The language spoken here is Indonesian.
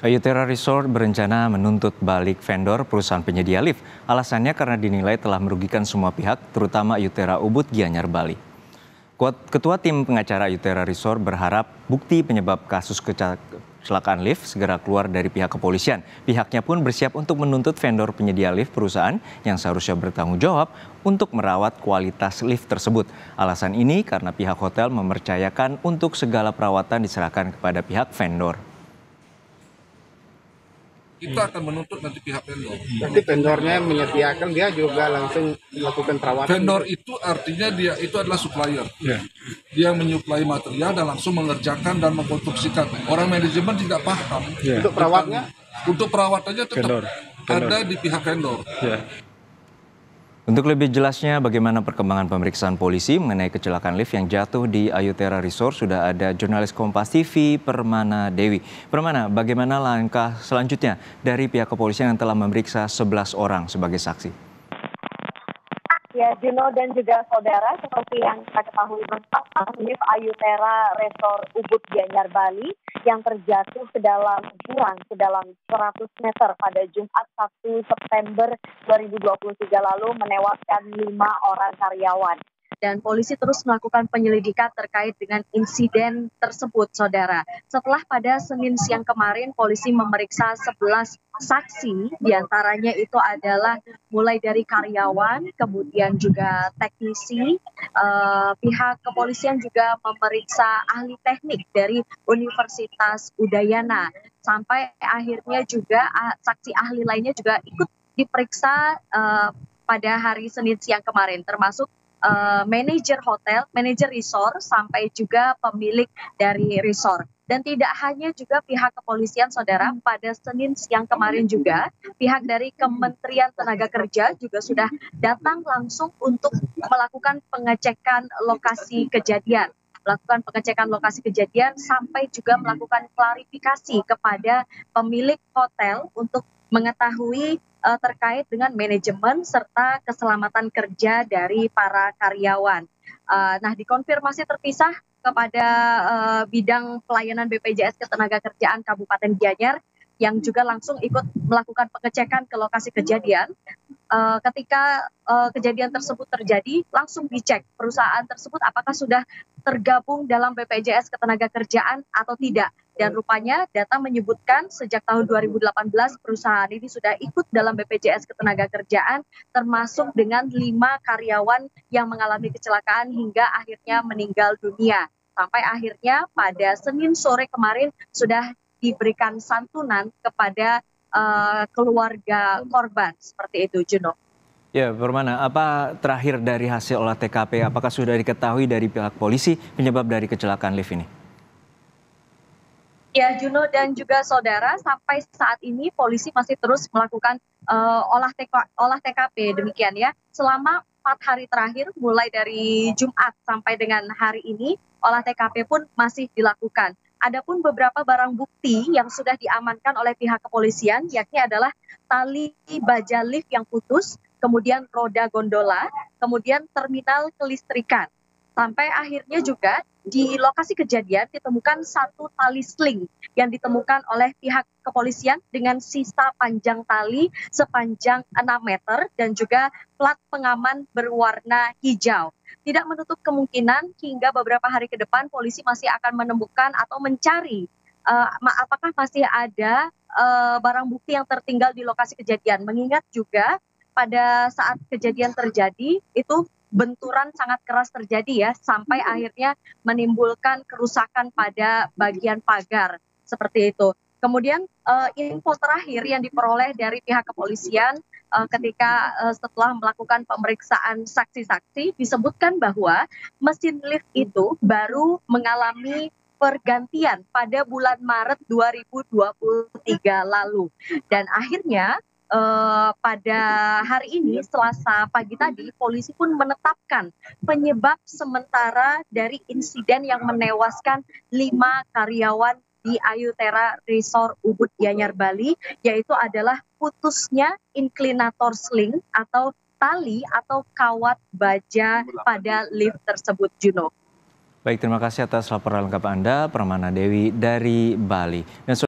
Ayuterra Resort berencana menuntut balik vendor perusahaan penyedia lift. Alasannya karena dinilai telah merugikan semua pihak, terutama Ayuterra Ubud Gianyar Bali. Ketua Tim Pengacara Ayuterra Resort berharap bukti penyebab kasus kecelakaan lift segera keluar dari pihak kepolisian. Pihaknya pun bersiap untuk menuntut vendor penyedia lift perusahaan yang seharusnya bertanggung jawab untuk merawat kualitas lift tersebut. Alasan ini karena pihak hotel mempercayakan untuk segala perawatan diserahkan kepada pihak vendor. Kita akan menuntut nanti pihak vendor. Berarti vendornya menyediakan, dia juga langsung melakukan perawatan. Vendor itu artinya dia itu adalah supplier. Yeah. Dia menyuplai material dan langsung mengerjakan dan mengkonstruksikan. Orang manajemen tidak paham. Yeah. Untuk perawatnya? Untuk perawatannya tetap vendor. Ada di pihak vendor. Yeah. Untuk lebih jelasnya bagaimana perkembangan pemeriksaan polisi mengenai kecelakaan lift yang jatuh di Ayuterra Resort, sudah ada jurnalis Kompas TV Permana Dewi. Permana, bagaimana langkah selanjutnya dari pihak kepolisian yang telah memeriksa 11 orang sebagai saksi? Ya, Juno dan juga saudara, seperti yang kita ketahui bersama, lift Ayuterra Resort Ubud Gianyar Bali yang terjatuh ke dalam jurang sedalam 100 meter pada Jumat 1 September 2023 lalu menewaskan 5 orang karyawan. Dan polisi terus melakukan penyelidikan terkait dengan insiden tersebut, saudara. Setelah pada Senin siang kemarin, polisi memeriksa 11 saksi, diantaranya itu adalah mulai dari karyawan, kemudian juga teknisi. Pihak kepolisian juga memeriksa ahli teknik dari Universitas Udayana. Sampai akhirnya juga saksi ahli lainnya juga ikut diperiksa pada hari Senin siang kemarin, termasuk manajer hotel, manajer resort, sampai juga pemilik dari resort. Dan tidak hanya juga pihak kepolisian, saudara, pada Senin siang kemarin juga pihak dari Kementerian Tenaga Kerja juga sudah datang langsung untuk melakukan pengecekan lokasi kejadian. Melakukan pengecekan lokasi kejadian sampai juga melakukan klarifikasi kepada pemilik hotel untuk mengetahui terkait dengan manajemen serta keselamatan kerja dari para karyawan. Nah, dikonfirmasi terpisah kepada bidang pelayanan BPJS Ketenagakerjaan Kabupaten Gianyar yang juga langsung ikut melakukan pengecekan ke lokasi kejadian. Ketika kejadian tersebut terjadi, langsung dicek perusahaan tersebut apakah sudah tergabung dalam BPJS Ketenagakerjaan atau tidak. Dan rupanya data menyebutkan sejak tahun 2018 perusahaan ini sudah ikut dalam BPJS Ketenagakerjaan, termasuk dengan 5 karyawan yang mengalami kecelakaan hingga akhirnya meninggal dunia. Sampai akhirnya pada Senin sore kemarin sudah diberikan santunan kepada keluarga korban, seperti itu, Juno. Ya, Permana, apa terakhir dari hasil olah TKP? Apakah sudah diketahui dari pihak polisi penyebab dari kecelakaan lift ini? Ya, Juno dan juga saudara, sampai saat ini polisi masih terus melakukan olah TKP, demikian ya. Selama 4 hari terakhir, mulai dari Jumat sampai dengan hari ini, olah TKP pun masih dilakukan. Adapun beberapa barang bukti yang sudah diamankan oleh pihak kepolisian, yakni adalah tali baja lift yang putus, kemudian roda gondola, kemudian terminal kelistrikan. Sampai akhirnya juga di lokasi kejadian ditemukan 1 tali sling yang ditemukan oleh pihak kepolisian dengan sisa panjang tali sepanjang 6 meter dan juga plat pengaman berwarna hijau. Tidak menutup kemungkinan hingga beberapa hari ke depan polisi masih akan menemukan atau mencari apakah masih ada barang bukti yang tertinggal di lokasi kejadian. Mengingat juga pada saat kejadian terjadi itu benturan sangat keras terjadi ya, sampai akhirnya menimbulkan kerusakan pada bagian pagar, seperti itu. Kemudian info terakhir yang diperoleh dari pihak kepolisian ketika setelah melakukan pemeriksaan saksi-saksi, disebutkan bahwa mesin lift itu baru mengalami pergantian pada bulan Maret 2023 lalu. Dan akhirnya pada hari ini, Selasa pagi tadi, polisi pun menetapkan penyebab sementara dari insiden yang menewaskan 5 karyawan di Ayuterra Resort Ubud Gianyar Bali, yaitu adalah putusnya inklinator sling atau tali atau kawat baja pada lift tersebut, Juno. Baik, terima kasih atas laporan lengkap Anda, Permana Dewi dari Bali. Dan